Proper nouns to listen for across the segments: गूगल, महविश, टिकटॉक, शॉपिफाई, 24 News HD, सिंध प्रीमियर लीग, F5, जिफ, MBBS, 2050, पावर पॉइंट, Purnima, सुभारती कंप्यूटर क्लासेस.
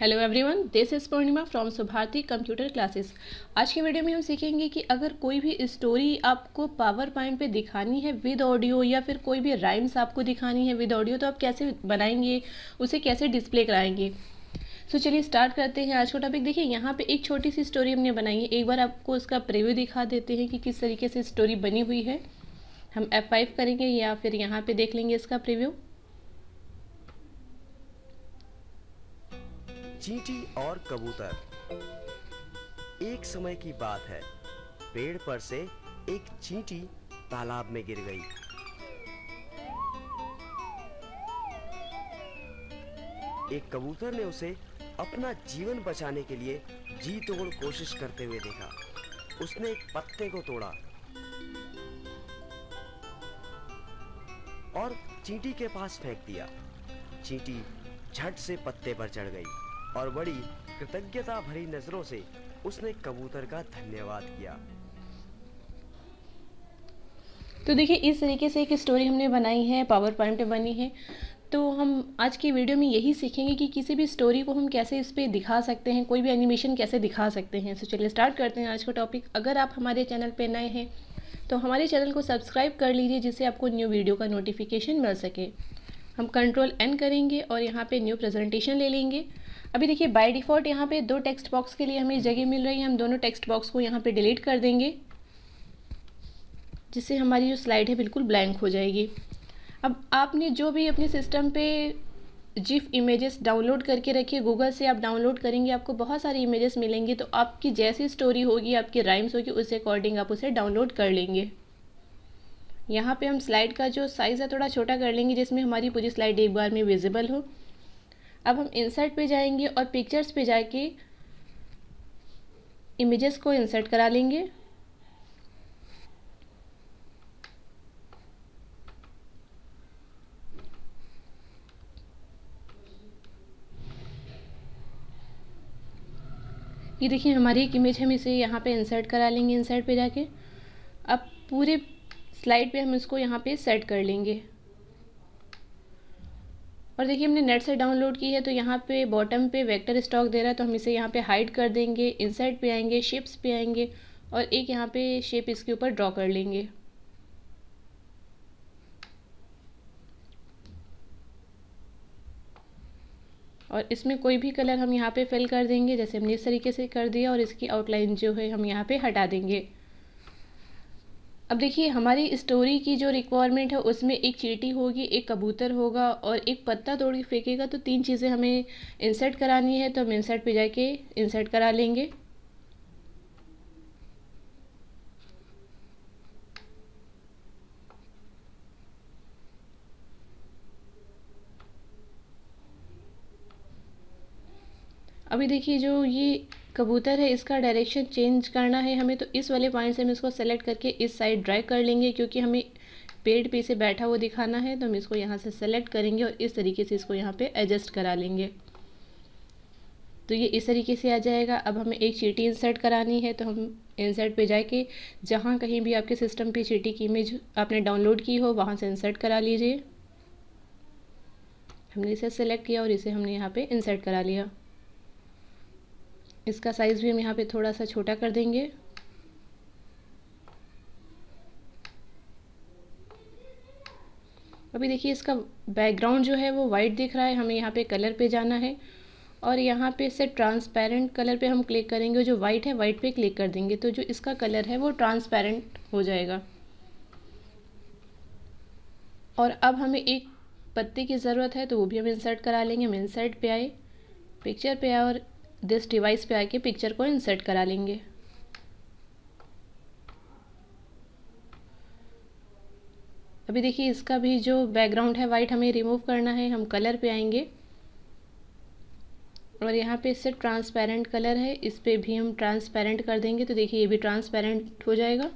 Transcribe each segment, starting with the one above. Hello everyone, this is Purnima from सुभारती कंप्यूटर क्लासेस। आज के video में हम सीखेंगे कि अगर कोई भी स्टोरी आपको पावर पॉइंट पे दिखानी है विद ऑडियो, या फिर कोई भी राइम्स आपको दिखानी है विद ऑडियो, तो आप कैसे बनाएंगे, उसे कैसे डिस्प्ले कराएंगे। सो चलिए स्टार्ट करते हैं आज का टॉपिक। देखिए, यहाँ पे एक छोटी सी स्टोरी हमने बनाई है। एक बार आपको उसका प्रीव्यू दिखा देते हैं कि किस तरीके से स्टोरी बनी हुई है। हम F5 करेंगे या फिर यहाँ पे देख लेंगे इसका प्रीव्यू। चींटी और कबूतर। एक समय की बात है, पेड़ पर से एक चींटी तालाब में गिर गई। एक कबूतर ने उसे अपना जीवन बचाने के लिए जी तोड़ कोशिश करते हुए देखा। उसने एक पत्ते को तोड़ा और चींटी के पास फेंक दिया। चींटी झट से पत्ते पर चढ़ गई और बड़ी कृतज्ञता भरी नजरों से उसने कबूतर का धन्यवाद किया। तो देखिए, इस तरीके से एक स्टोरी हमने बनाई है, पावर पॉइंट पे बनी है। तो हम आज की वीडियो में यही सीखेंगे कि किसी भी स्टोरी को हम कैसे इस पे दिखा सकते हैं, कोई भी एनिमेशन कैसे दिखा सकते हैं। तो चलिए स्टार्ट करते हैं आज का टॉपिक। अगर आप हमारे चैनल पे नए हैं तो हमारे चैनल को सब्सक्राइब कर लीजिए, जिससे आपको न्यू वीडियो का नोटिफिकेशन मिल सके। हम Ctrl+N करेंगे और यहाँ पे न्यू प्रेजेंटेशन ले लेंगे। अभी देखिए, बाय डिफ़ॉल्ट यहाँ पे दो टेक्स्ट बॉक्स के लिए हमें जगह मिल रही है। हम दोनों टेक्स्ट बॉक्स को यहाँ पे डिलीट कर देंगे, जिससे हमारी जो स्लाइड है बिल्कुल ब्लैंक हो जाएगी। अब आपने जो भी अपने सिस्टम पे जिफ इमेजेस डाउनलोड करके रखिए, गूगल से आप डाउनलोड करेंगे, आपको बहुत सारी इमेजेस मिलेंगी। तो आपकी जैसी स्टोरी होगी, आपकी राइम्स होगी, उस अकॉर्डिंग आप उसे डाउनलोड कर लेंगे। यहाँ पे हम स्लाइड का जो साइज़ है थोड़ा छोटा कर लेंगे, जिसमें हमारी पूरी स्लाइड एक बार में विजिबल हो। अब हम इंसर्ट पे जाएंगे और पिक्चर्स पे जाके इमेजेस को इंसर्ट करा लेंगे। ये देखिए, हमारी एक इमेज, हम इसे यहाँ पे इंसर्ट करा लेंगे। इंसर्ट पे जाके अब पूरे स्लाइड पे हम इसको यहाँ पे सेट कर लेंगे। और देखिए, हमने नेट से डाउनलोड की है, तो यहाँ पे बॉटम पे वेक्टर स्टॉक दे रहा है, तो हम इसे यहाँ पे हाइड कर देंगे। इंसर्ट पे आएंगे, शेप्स पे आएंगे और एक यहाँ पे शेप इसके ऊपर ड्रॉ कर लेंगे। और इसमें कोई भी कलर हम यहाँ पे फिल कर देंगे, जैसे हमने इस तरीके से कर दिया। और इसकी आउटलाइन जो है हम यहाँ पे हटा देंगे। अब देखिए, हमारी स्टोरी की जो रिक्वायरमेंट है, उसमें एक चींटी होगी, एक कबूतर होगा और एक पत्ता तोड़ के फेंकेगा। तो तीन चीज़ें हमें इंसर्ट करानी है, तो हम इंसर्ट पे जाके इंसर्ट करा लेंगे। अभी देखिए, जो ये कबूतर है, इसका डायरेक्शन चेंज करना है हमें, तो इस वाले पॉइंट से हम इसको सेलेक्ट करके इस साइड ड्रैग कर लेंगे, क्योंकि हमें पेड़ पे इसे बैठा हुआ दिखाना है। तो हम इसको यहाँ से सेलेक्ट करेंगे और इस तरीके से इसको यहाँ पे एडजस्ट करा लेंगे। तो ये इस तरीके से आ जाएगा। अब हमें एक चींटी इंसर्ट करानी है, तो हम इंसर्ट पे जाके जहाँ कहीं भी आपके सिस्टम पे चींटी की इमेज आपने डाउनलोड की हो, वहाँ से इंसर्ट करा लीजिए। हमने इसे सेलेक्ट किया और इसे हमने यहाँ पे इंसर्ट करा लिया। इसका साइज़ भी हम यहाँ पे थोड़ा सा छोटा कर देंगे। अभी देखिए, इसका बैकग्राउंड जो है वो वाइट दिख रहा है, हमें यहाँ पे कलर पे जाना है और यहाँ पे से ट्रांसपेरेंट कलर पे हम क्लिक करेंगे। जो वाइट है, वाइट पे क्लिक कर देंगे, तो जो इसका कलर है वो ट्रांसपेरेंट हो जाएगा। और अब हमें एक पत्ते की ज़रूरत है, तो वो भी हम इंसर्ट करा लेंगे। हम इंसर्ट पे आए, पिक्चर पे आए और दिस डिवाइस पे आके पिक्चर को इंसर्ट करा लेंगे। अभी देखिए, इसका भी जो बैकग्राउंड है वाइट, हमें रिमूव करना है। हम कलर पे आएंगे और यहाँ पे इससे ट्रांसपेरेंट कलर है, इस पे भी हम ट्रांसपेरेंट कर देंगे। तो देखिए, ये भी ट्रांसपेरेंट हो जाएगा।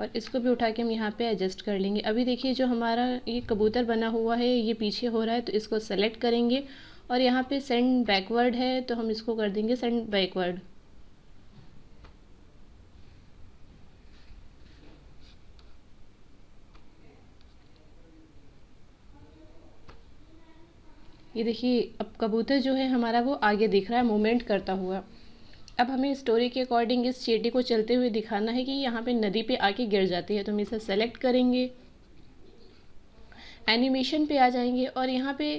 और इसको भी उठा के हम यहाँ पे एडजस्ट कर लेंगे। अभी देखिए, जो हमारा ये कबूतर बना हुआ है, ये पीछे हो रहा है, तो इसको सेलेक्ट करेंगे और यहाँ पे सेंड बैकवर्ड है, तो हम इसको कर देंगे सेंड बैकवर्ड। ये देखिए अब कबूतर जो है हमारा वो आगे दिख रहा है मूवमेंट करता हुआ। अब हमें स्टोरी के अकॉर्डिंग इस चींटी को चलते हुए दिखाना है कि यहाँ पे नदी पे आके गिर जाती है, तो हम इसे सेलेक्ट करेंगे, एनिमेशन पे आ जाएंगे और यहाँ पे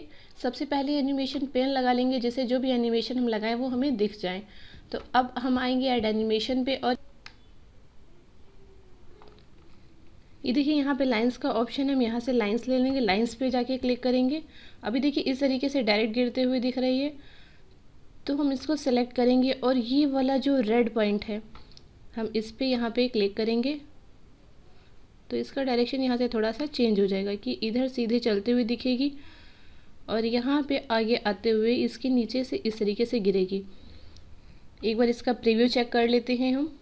सबसे पहले एनिमेशन पेन लगा लेंगे, जिससे जो भी एनिमेशन हम लगाएं वो हमें दिख जाए। तो अब हम आएंगे ऐड एनिमेशन पे और ये देखिए यहाँ पे लाइंस का ऑप्शन है, हम यहाँ से लाइंस ले लेंगे, लाइंस पे जाके क्लिक करेंगे। अभी देखिए इस तरीके से डायरेक्ट गिरते हुए दिख रही है, तो हम इसको सेलेक्ट करेंगे और ये वाला जो रेड पॉइंट है हम इस पर यहाँ पे क्लिक करेंगे, तो इसका डायरेक्शन यहाँ से थोड़ा सा चेंज हो जाएगा कि इधर सीधे चलते हुए दिखेगी और यहाँ पे आगे आते हुए इसके नीचे से इस तरीके से गिरेगी। एक बार इसका प्रीव्यू चेक कर लेते हैं हम।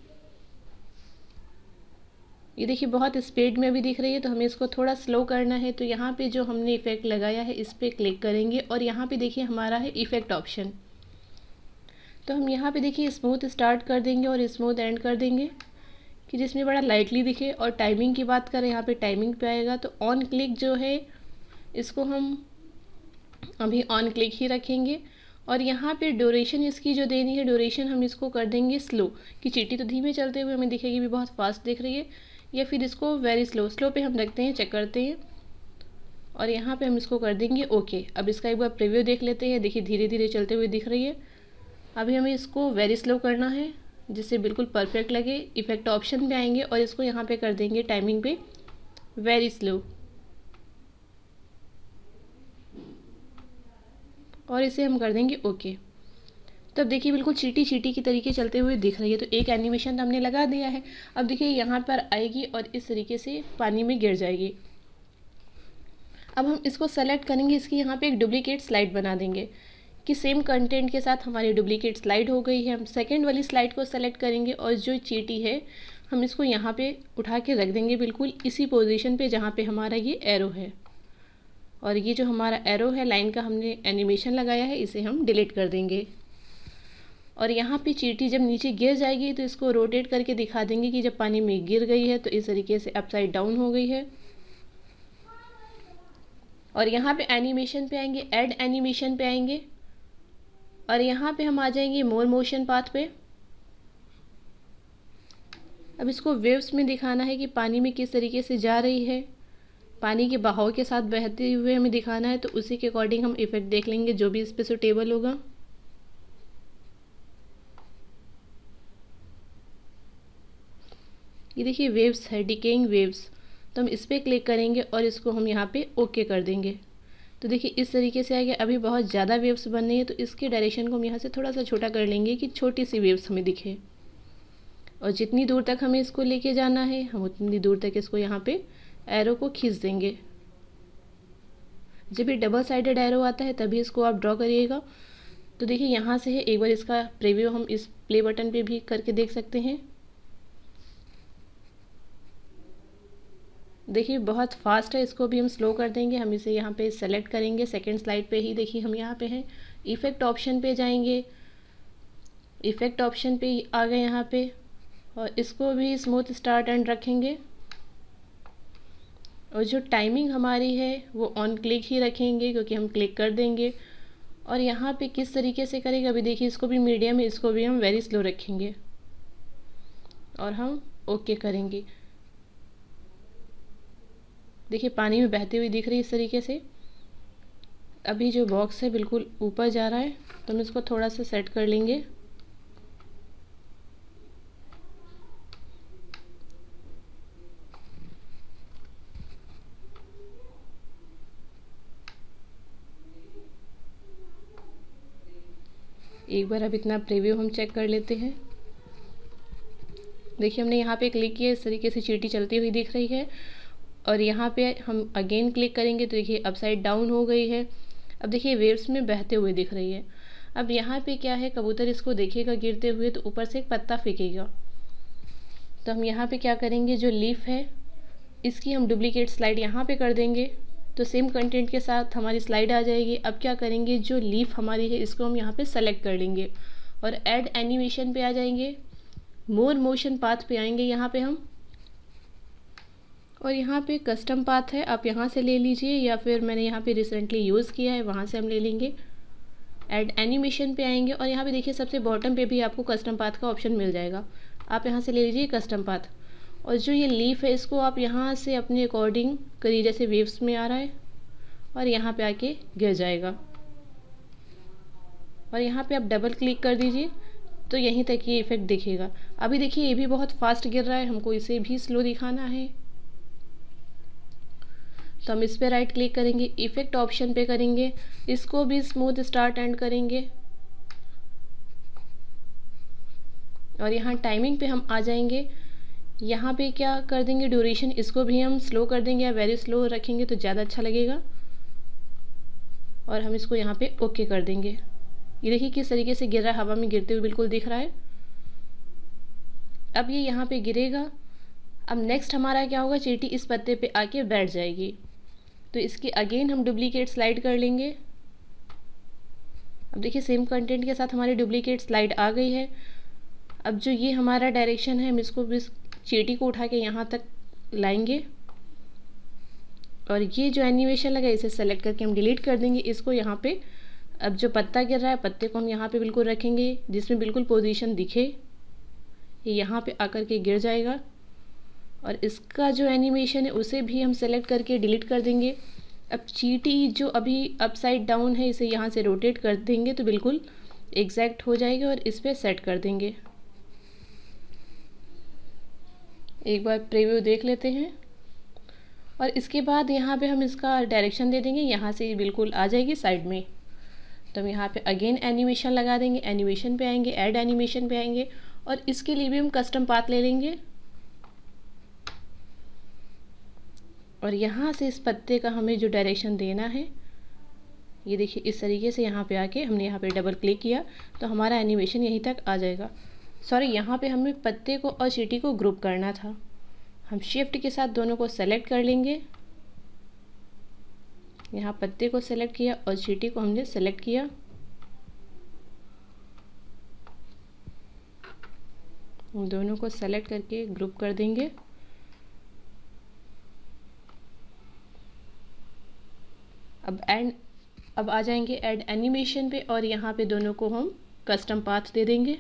ये देखिए बहुत स्पीड में भी दिख रही है, तो हमें इसको थोड़ा स्लो करना है, तो यहाँ पे जो हमने इफ़ेक्ट लगाया है इस पर क्लिक करेंगे और यहाँ पे देखिए हमारा है इफ़ेक्ट ऑप्शन, तो हम यहाँ पे देखिए स्मूथ स्टार्ट कर देंगे और स्मूथ एंड कर देंगे कि जिसमें बड़ा लाइटली दिखे। और टाइमिंग की बात करें, यहाँ पे टाइमिंग पे आएगा, तो ऑन क्लिक जो है इसको हम अभी ऑन क्लिक ही रखेंगे और यहाँ पे ड्यूरेशन इसकी जो देनी है ड्यूरेशन हम इसको कर देंगे स्लो, कि चींटी तो धीमे चलते हुए हमें दिखेगी भी बहुत फास्ट दिख रही है, या फिर इसको वेरी स्लो, स्लो पे हम रखते हैं, चेक करते हैं और यहाँ पे हम इसको कर देंगे ओके। अब इसका एक बार प्रीव्यू देख लेते हैं, देखिए धीरे धीरे चलते हुए दिख रही है। अभी हमें इसको वेरी स्लो करना है जिससे बिल्कुल परफेक्ट लगे। इफेक्ट ऑप्शन पे आएंगे और इसको यहाँ पे कर देंगे टाइमिंग पे वेरी स्लो और इसे हम कर देंगे ओके। तो अब देखिए बिल्कुल चींटी चींटी की तरीके चलते हुए दिख रही है, तो एक एनिमेशन तो हमने लगा दिया है। अब देखिए यहाँ पर आएगी और इस तरीके से पानी में गिर जाएगी। अब हम इसको सेलेक्ट करेंगे, इसकी यहाँ पर एक डुप्लीकेट स्लाइड बना देंगे कि सेम कंटेंट के साथ हमारी डुप्लीकेट स्लाइड हो गई है। हम सेकंड वाली स्लाइड को सेलेक्ट करेंगे और जो चींटी है हम इसको यहाँ पे उठा के रख देंगे बिल्कुल इसी पोजीशन पे जहाँ पे हमारा ये एरो है। और ये जो हमारा एरो है लाइन का हमने एनिमेशन लगाया है इसे हम डिलीट कर देंगे। और यहाँ पे चींटी जब नीचे गिर जाएगी तो इसको रोटेट करके दिखा देंगे कि जब पानी में गिर गई है तो इस तरीके से अपसाइड डाउन हो गई है। और यहाँ पे एनिमेशन पे आएंगे, ऐड एनिमेशन पे आएंगे और यहाँ पे हम आ जाएंगे मोर मोशन पाथ पे। अब इसको वेव्स में दिखाना है कि पानी में किस तरीके से जा रही है, पानी के बहाव के साथ बहते हुए हमें दिखाना है, तो उसी के अकॉर्डिंग हम इफेक्ट देख लेंगे जो भी इस पे सूटेबल होगा। ये देखिए वेव्स है, डिकेइंग वेव्स, तो हम इस पर क्लिक करेंगे और इसको हम यहाँ पे ओके कर देंगे। तो देखिए इस तरीके से आ गया। अभी बहुत ज़्यादा वेव्स बन रही है, तो इसके डायरेक्शन को हम यहाँ से थोड़ा सा छोटा कर लेंगे कि छोटी सी वेव्स हमें दिखे और जितनी दूर तक हमें इसको लेके जाना है हम उतनी दूर तक इसको यहाँ पे एरो को खींच देंगे। जब ये डबल साइडेड एरो आता है तभी इसको आप ड्रॉ करिएगा। तो देखिए यहाँ से है, एक बार इसका प्रीव्यू हम इस प्ले बटन पर भी करके देख सकते हैं। देखिए बहुत फास्ट है, इसको भी हम स्लो कर देंगे। हम इसे यहाँ पे सेलेक्ट करेंगे, सेकंड स्लाइड पे ही देखिए हम यहाँ पे हैं, इफ़ेक्ट ऑप्शन पे जाएंगे, इफ़ेक्ट ऑप्शन पे आ गए यहाँ पे और इसको भी स्मूथ स्टार्ट एंड रखेंगे और जो टाइमिंग हमारी है वो ऑन क्लिक ही रखेंगे क्योंकि हम क्लिक कर देंगे। और यहाँ पे किस तरीके से करेंगे अभी देखिए, इसको भी मीडियम है, इसको भी हम वेरी स्लो रखेंगे और हम ओके करेंगे। देखिए पानी में बहती हुई दिख रही है इस तरीके से। अभी जो बॉक्स है बिल्कुल ऊपर जा रहा है, तो हम इसको थोड़ा सा सेट कर लेंगे। एक बार अब इतना प्रीव्यू हम चेक कर लेते हैं। देखिए हमने यहाँ पे क्लिक किया, इस तरीके से चींटी चलती हुई दिख रही है और यहाँ पे हम अगेन क्लिक करेंगे तो देखिए अपसाइड डाउन हो गई है। अब देखिए वेव्स में बहते हुए दिख रही है। अब यहाँ पे क्या है, कबूतर इसको देखेगा गिरते हुए तो ऊपर से एक पत्ता फेंकेगा, तो हम यहाँ पे क्या करेंगे, जो लीफ है इसकी हम डुप्लीकेट स्लाइड यहाँ पे कर देंगे तो सेम कंटेंट के साथ हमारी स्लाइड आ जाएगी। अब क्या करेंगे, जो लीफ हमारी है इसको हम यहाँ पर सेलेक्ट कर लेंगे और ऐड एनिमेशन पर आ जाएंगे, मोर मोशन पाथ पर आएंगे यहाँ पर हम और यहाँ पे कस्टम पाथ है, आप यहाँ से ले लीजिए या फिर मैंने यहाँ पे रिसेंटली यूज़ किया है वहाँ से हम ले लेंगे। ऐड एनिमेशन पे आएंगे और यहाँ पे देखिए सबसे बॉटम पे भी आपको कस्टम पाथ का ऑप्शन मिल जाएगा, आप यहाँ से ले लीजिए कस्टम पाथ। और जो ये लीफ है इसको आप यहाँ से अपने अकॉर्डिंग करिए, जैसे वेव्स में आ रहा है और यहाँ पे आके गिर जाएगा। और यहाँ पे आप डबल क्लिक कर दीजिए तो यहीं तक ये इफेक्ट दिखेगा। अभी देखिए ये भी बहुत फास्ट गिर रहा है, हमको इसे भी स्लो दिखाना है तो हम इस पर राइट क्लिक करेंगे, इफेक्ट ऑप्शन पे करेंगे, इसको भी स्मूथ स्टार्ट एंड करेंगे और यहाँ टाइमिंग पे हम आ जाएंगे। यहाँ पे क्या कर देंगे, ड्यूरेशन इसको भी हम स्लो कर देंगे या वेरी स्लो रखेंगे तो ज़्यादा अच्छा लगेगा। और हम इसको यहाँ पे ओके कर देंगे। ये देखिए किस तरीके से गिर रहा है, हवा में गिरते हुए बिल्कुल दिख रहा है। अब ये यहाँ पे गिरेगा। अब नेक्स्ट हमारा क्या होगा, चींटी इस पत्ते पे आके बैठ जाएगी तो इसकी अगेन हम डुप्लीकेट स्लाइड कर लेंगे। अब देखिए सेम कंटेंट के साथ हमारी डुप्लीकेट स्लाइड आ गई है। अब जो ये हमारा डायरेक्शन है हम इसको भी चींटी को उठा के यहाँ तक लाएंगे और ये जो एनिमेशन लगा इसे सेलेक्ट करके हम डिलीट कर देंगे इसको यहाँ पे। अब जो पत्ता गिर रहा है पत्ते को हम यहाँ पे बिल्कुल रखेंगे जिसमें बिल्कुल पोजीशन दिखे, ये यहाँ पे आकर के गिर जाएगा। और इसका जो एनिमेशन है उसे भी हम सेलेक्ट करके डिलीट कर देंगे। अब चींटी जो अभी अपसाइड डाउन है इसे यहाँ से रोटेट कर देंगे तो बिल्कुल एग्जैक्ट हो जाएगा और इस पर सेट कर देंगे। एक बार प्रीव्यू देख लेते हैं और इसके बाद यहाँ पे हम इसका डायरेक्शन दे देंगे, यहाँ से बिल्कुल आ जाएगी साइड में। तो हम यहाँ पे अगेन एनिमेशन लगा देंगे, एनिमेशन पे आएंगे, ऐड एनिमेशन पे आएंगे और इसके लिए भी हम कस्टम पाथ ले लेंगे और यहाँ से इस पत्ते का हमें जो डायरेक्शन देना है ये देखिए इस तरीके से यहाँ पे आके हमने यहाँ पे डबल क्लिक किया तो हमारा एनिमेशन यहीं तक आ जाएगा। सॉरी, यहाँ पे हमें पत्ते को और चींटी को ग्रुप करना था, हम शिफ्ट के साथ दोनों को सेलेक्ट कर लेंगे। यहाँ पत्ते को सेलेक्ट किया और चींटी को हमने सेलेक्ट किया, दोनों को सेलेक्ट करके ग्रुप कर देंगे। अब आ जाएंगे ऐड एनिमेशन पे और यहाँ पे दोनों को हम कस्टम पाथ दे देंगे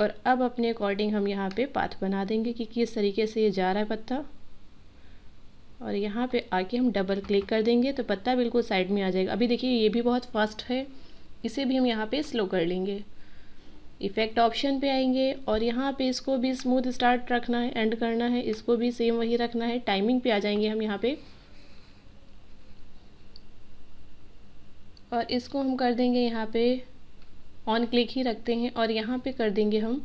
और अब अपने अकॉर्डिंग हम यहाँ पे पाथ बना देंगे कि किस तरीके से ये जा रहा है पत्ता। और यहाँ पे आके हम डबल क्लिक कर देंगे तो पत्ता बिल्कुल साइड में आ जाएगा। अभी देखिए ये भी बहुत फास्ट है, इसे भी हम यहाँ पे स्लो कर लेंगे। इफेक्ट ऑप्शन पे आएंगे और यहाँ पे इसको भी स्मूथ स्टार्ट रखना है, एंड करना है, इसको भी सेम वही रखना है। टाइमिंग पे आ जाएंगे हम यहाँ पे और इसको हम कर देंगे यहाँ पे ऑन क्लिक ही रखते हैं और यहाँ पे कर देंगे हम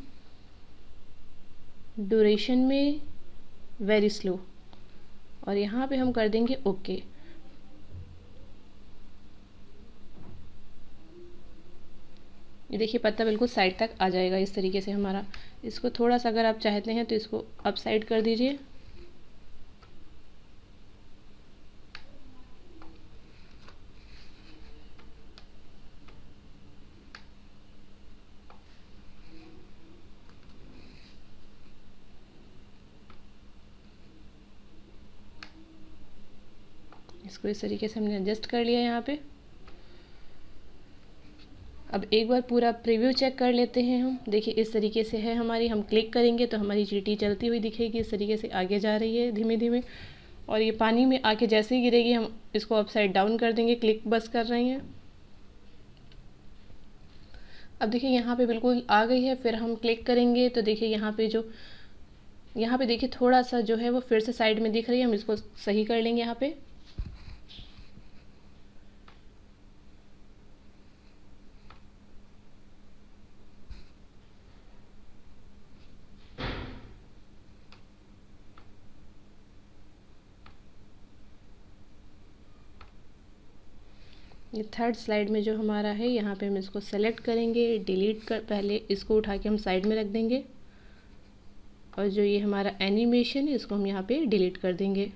ड्यूरेशन में वेरी स्लो और यहाँ पे हम कर देंगे ओके। ये देखिए पत्ता बिल्कुल साइड तक आ जाएगा इस तरीके से हमारा। इसको थोड़ा सा अगर आप चाहते हैं तो इसको अपसाइड कर दीजिए इसको, इस तरीके से हमने एडजस्ट कर लिया यहाँ पे। अब एक बार पूरा प्रीव्यू चेक कर लेते हैं हम। देखिए इस तरीके से है हमारी, हम क्लिक करेंगे तो हमारी चींटी चलती हुई दिखेगी, इस तरीके से आगे जा रही है धीमे धीमे और ये पानी में आके जैसे ही गिरेगी हम इसको अपसाइड डाउन कर देंगे, क्लिक बस कर रहे हैं। अब देखिए यहाँ पे बिल्कुल आ गई है, फिर हम क्लिक करेंगे तो देखिए यहाँ पे देखिए थोड़ा सा जो है वो फिर से साइड में दिख रही है, हम इसको सही कर लेंगे यहाँ पे। ये थर्ड स्लाइड में जो हमारा है यहाँ पे हम इसको सेलेक्ट करेंगे, डिलीट कर, पहले इसको उठा के हम साइड में रख देंगे और जो ये हमारा एनिमेशन है इसको हम यहाँ पे डिलीट कर देंगे।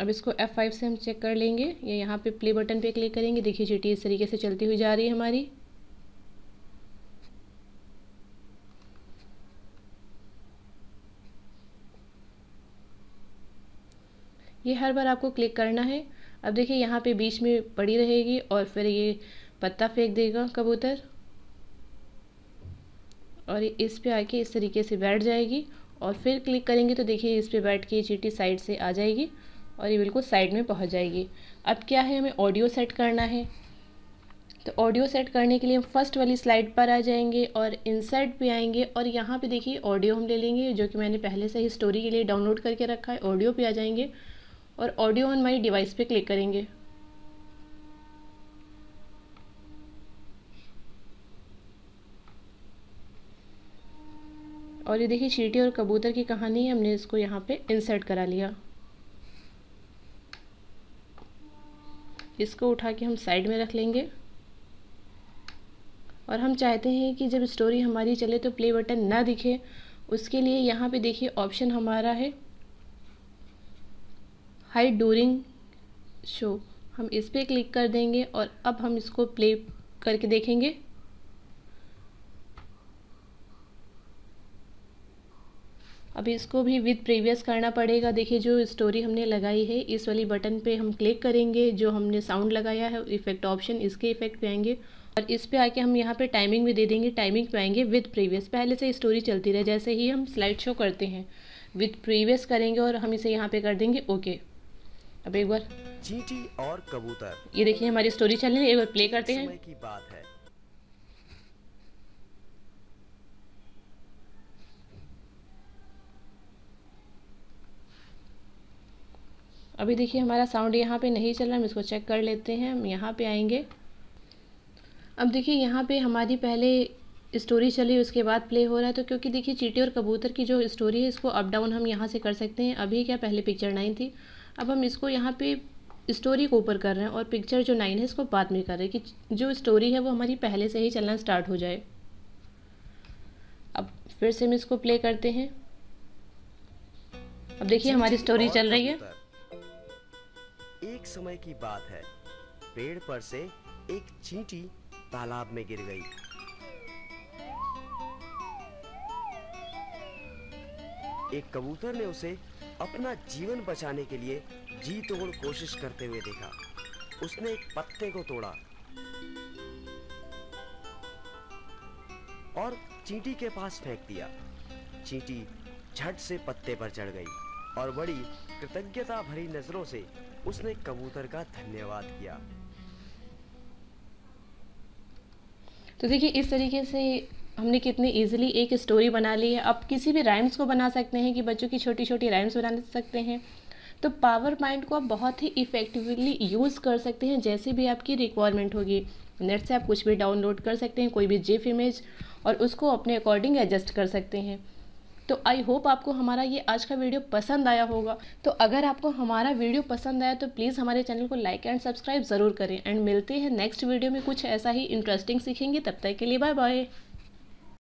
अब इसको F5 से हम चेक कर लेंगे या यहाँ पे प्ले बटन पे क्लिक करेंगे। देखिए चींटी इस तरीके से चलती हुई जा रही है हमारी। ये हर बार आपको क्लिक करना है। अब देखिए यहाँ पे बीच में पड़ी रहेगी और फिर ये पत्ता फेंक देगा कबूतर और इस पे आके इस तरीके से बैठ जाएगी और फिर क्लिक करेंगे तो देखिए इस पे बैठ के ये चींटी साइड से आ जाएगी और ये बिल्कुल साइड में पहुँच जाएगी। अब क्या है, हमें ऑडियो सेट करना है। तो ऑडियो सेट करने के लिए हम फर्स्ट वाली स्लाइड पर आ जाएंगे और इंसर्ट पे आएंगे और यहाँ पे देखिए ऑडियो हम ले लेंगे जो कि मैंने पहले से ही स्टोरी के लिए डाउनलोड करके रखा है। ऑडियो पे आ जाएंगे और ऑडियो ऑन माई डिवाइस पे क्लिक करेंगे। और ये देखिए चींटी और कबूतर की कहानी है, हमने इसको यहाँ पे इंसर्ट करा लिया। इसको उठा के हम साइड में रख लेंगे और हम चाहते हैं कि जब स्टोरी हमारी चले तो प्ले बटन ना दिखे। उसके लिए यहाँ पे देखिए ऑप्शन हमारा है हाइड ड्यूरिंग शो, हम इस पर क्लिक कर देंगे और अब हम इसको प्ले करके देखेंगे। अब इसको भी विद प्रीवियस करना पड़ेगा। देखिए जो स्टोरी हमने लगाई है इस वाली बटन पे हम क्लिक करेंगे, जो हमने साउंड लगाया है इफेक्ट ऑप्शन इसके इफेक्ट पे आएंगे और इस पे आके हम यहाँ पे टाइमिंग भी दे देंगे। टाइमिंग पे आएंगे विद प्रीवियस, पहले से स्टोरी चलती रहे जैसे ही हम स्लाइड शो करते हैं। विद प्रीवियस करेंगे और हम इसे यहाँ पे कर देंगे ओके। अब एक बार चींटी और कबूतर, ये देखिए हमारी स्टोरी चल रही है। एक बार प्ले करते हैं। अभी देखिए हमारा साउंड यहाँ पे नहीं चल रहा, हम इसको चेक कर लेते हैं। हम यहाँ पे आएंगे। अब देखिए यहाँ पे हमारी पहले स्टोरी चली उसके बाद प्ले हो रहा है। तो क्योंकि देखिए चींटी और कबूतर की जो स्टोरी है इसको अप डाउन हम यहाँ से कर सकते हैं। अभी क्या पहले पिक्चर 9 थी, अब हम इसको यहाँ पे स्टोरी को ऊपर कर रहे हैं और पिक्चर जो 9 है इसको बाद में कर रहे हैं कि जो स्टोरी है वो हमारी पहले से ही चलना स्टार्ट हो जाए। अब फिर से हम इसको प्ले करते हैं। अब देखिए हमारी स्टोरी चल रही है। एक समय की बात है, पेड़ पर से एक चींटी तालाब में गिर गई। एक कबूतर ने उसे अपना जीवन बचाने के लिए जी तोड़ कोशिश करते हुए देखा। उसने एक पत्ते को तोड़ा और चींटी के पास फेंक दिया। चींटी झट से पत्ते पर चढ़ गई और बड़ी कृतज्ञता भरी नजरों से उसने कबूतर का धन्यवाद किया। तो देखिए इस तरीके से हमने कितनी इजीली एक स्टोरी बना ली है। आप किसी भी राइम्स को बना सकते हैं कि बच्चों की छोटी छोटी राइम्स बना सकते हैं। तो पावर पॉइंट को आप बहुत ही इफ़ेक्टिवली यूज़ कर सकते हैं जैसे भी आपकी रिक्वायरमेंट होगी। नेट से आप कुछ भी डाउनलोड कर सकते हैं, कोई भी जिफ इमेज, और उसको अपने अकॉर्डिंग एडजस्ट कर सकते हैं। तो आई होप आपको हमारा ये आज का वीडियो पसंद आया होगा। तो अगर आपको हमारा वीडियो पसंद आया तो प्लीज़ हमारे चैनल को लाइक एंड सब्सक्राइब ज़रूर करें। एंड मिलते हैं नेक्स्ट वीडियो में, कुछ ऐसा ही इंटरेस्टिंग सीखेंगे। तब तक के लिए बाय बाय।